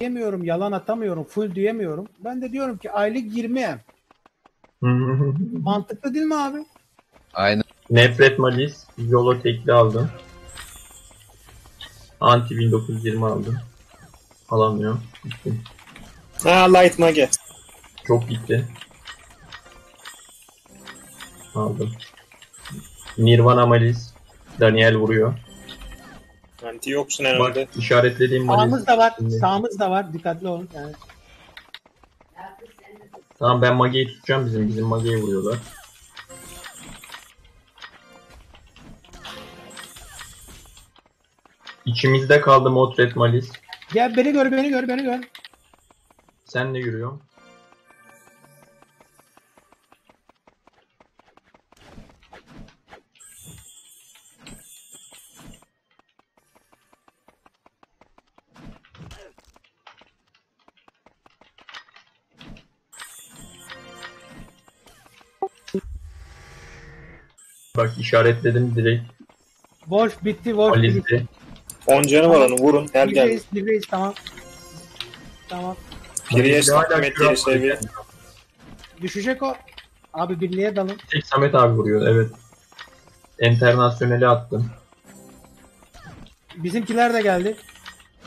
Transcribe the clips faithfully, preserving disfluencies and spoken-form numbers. diyemiyorum, yalan atamıyorum, full diyemiyorum. Ben de diyorum ki aylık yirmi em. Mantıklı değil mi abi? Aynen. Nefret Malis, Yolo tekli aldım. Anti bin dokuz yüz yirmi aldım. Alamıyor. Gitti. Ha, Light Mage. Çok gitti. Aldım. Nirvana Malis. Daniel vuruyor. Anti yoksun herhalde. Bak, işaretlediğim Malis. Sağımız da var. Şimdi. Sağımız da var. Dikkatli olun. Yani. Tamam, ben Mage'yi tutacağım bizim. Bizim Mage'yi vuruyorlar. İçimizde kaldı Motret Malis. Gel beni gör, beni gör, beni gör. Sen de yürüyorsun. Bak, işaretledim direkt. Boş bitti, boş bitti. on canı var onun, vurun. Her gel. Birbeyiz, tamam. Tamam. Geriye Samet'leri seviye. Düşecek o. Abi birliğe dalın. Tek Samet abi vuruyor, evet. Enternasyoneli attım. Bizimkiler de geldi.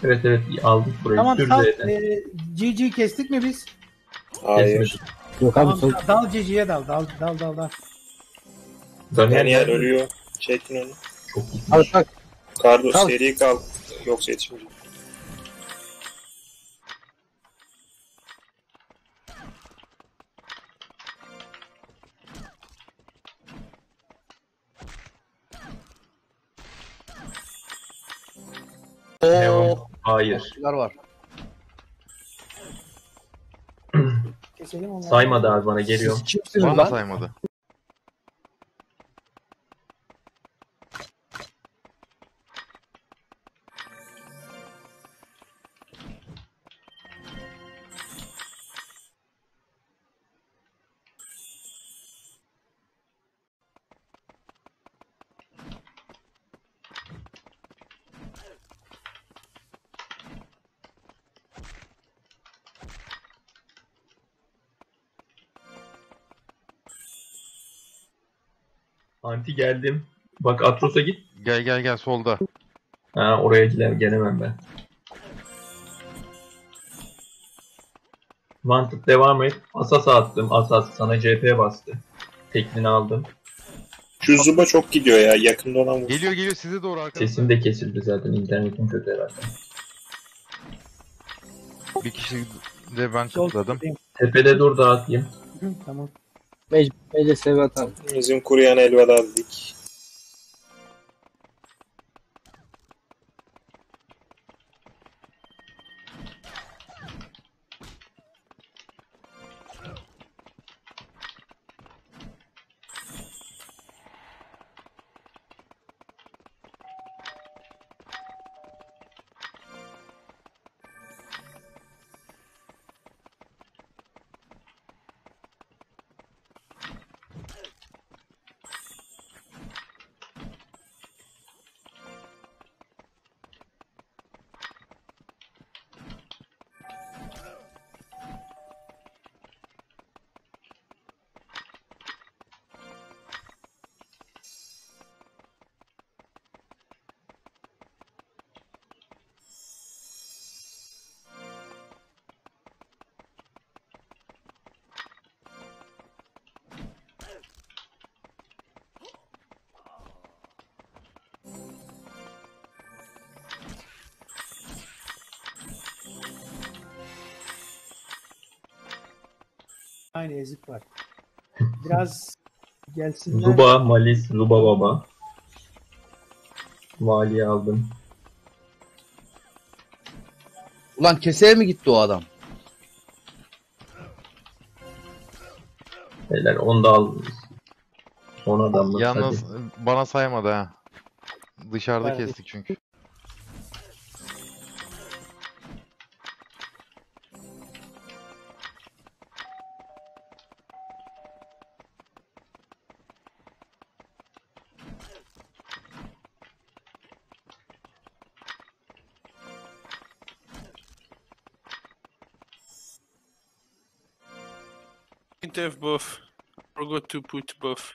Evet evet, aldık burayı. Tamam, sal, e, G G kestik mi biz? Hayır. Yok, tamam, abi, dal G G'ye dal, dal dal dal dal. Daniel ölüyor. Çekin onu. Çok gitmiş. Abi bak. Kardo kalk. Seri kalk. Yoksa yetişmeyecek. Ooo. Hayır. Var. Saymadı abi, bana geliyor. Bana saymadı. Anti geldim. Bak Atros'a git. Gel gel gel, solda. Ha, oraya gider, gelemem ben. Mantık devam et. Asas attım. Asas sana C P bastı. Teklini aldım. Şu Zuba çok gidiyor ya. Yakında olan vursun. Geliyor geliyor size doğru arkadaşlar. Sesim de kesildi zaten. İnternetim kötü herhalde. Bir kişi de ben kutladım. Tepede dur, dağıtayım. Hı, tamam. Mecburiyle sebat aldım. Bizim kuruyan elveda aldık. Aynı ezik var. Biraz gelsinler. Zuba, Malis, Zuba Baba. Vali'yi aldım. Ulan keseye mi gitti o adam? Beyler onu da aldım. Son adamlık. Yalnız hadi. Bana saymadı ha. Dışarıda evet. Kestik çünkü. need to have buff. Forgot to put buff.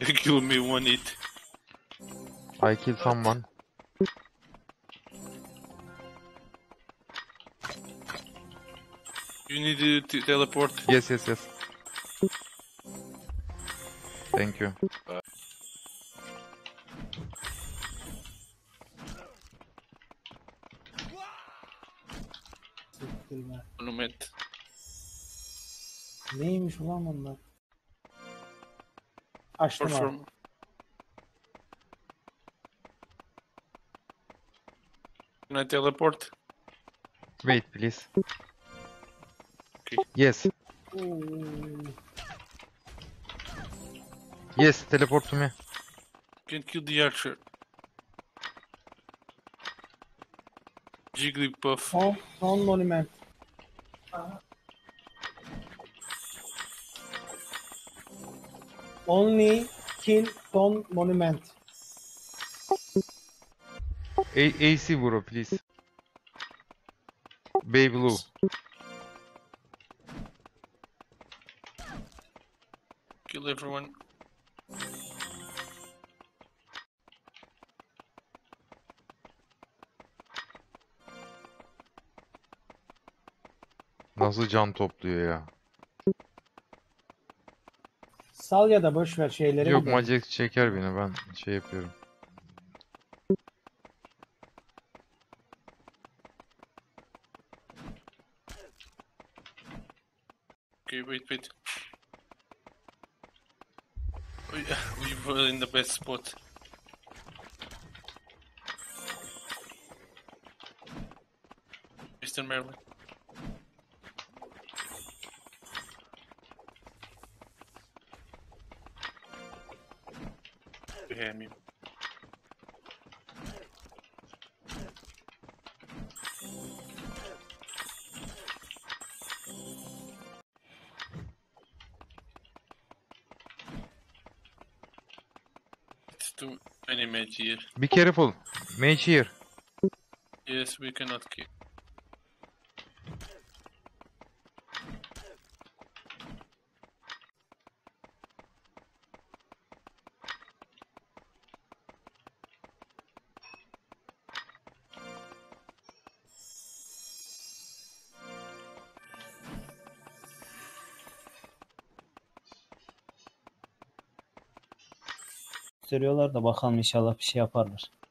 You kill me one hit. I kill someone. You need to t teleport. Yes, yes, yes. Thank you. Bye. Monument. Neymiş ulan bunlar? Açtım abi. Can I teleport? Wait please. Okay. Yes. Ooh. Yes, teleport to me. Can kill the archer. Jigglypuff. Oh, on monument. Only kill on monument. A AC bro, please. Bay blue. Kill everyone. Nasıl can topluyor ya? Sal ya da boş ver şeyleri. Yok Magic çeker beni, ben şey yapıyorum. Okay, wait wait. We were in the best spot. Mister Merlin. Him. It's too many mage here. Be careful, mage here. Yes, we cannot kill. Görüyorlar da bakalım, inşallah bir şey yaparlar.